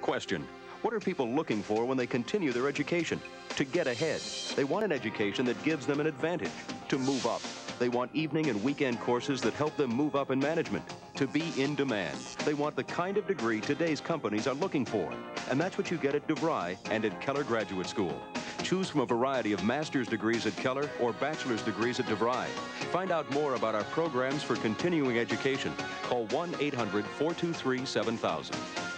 Question: what are people looking for when they continue their education? To get ahead, they want an education that gives them an advantage. To move up, they want evening and weekend courses that help them move up in management. To be in demand, they want the kind of degree today's companies are looking for. And that's what you get at DeVry and at Keller Graduate School. Choose from a variety of master's degrees at Keller or bachelor's degrees at DeVry. Find out more about our programs for continuing education. Call 1-800-423-7000.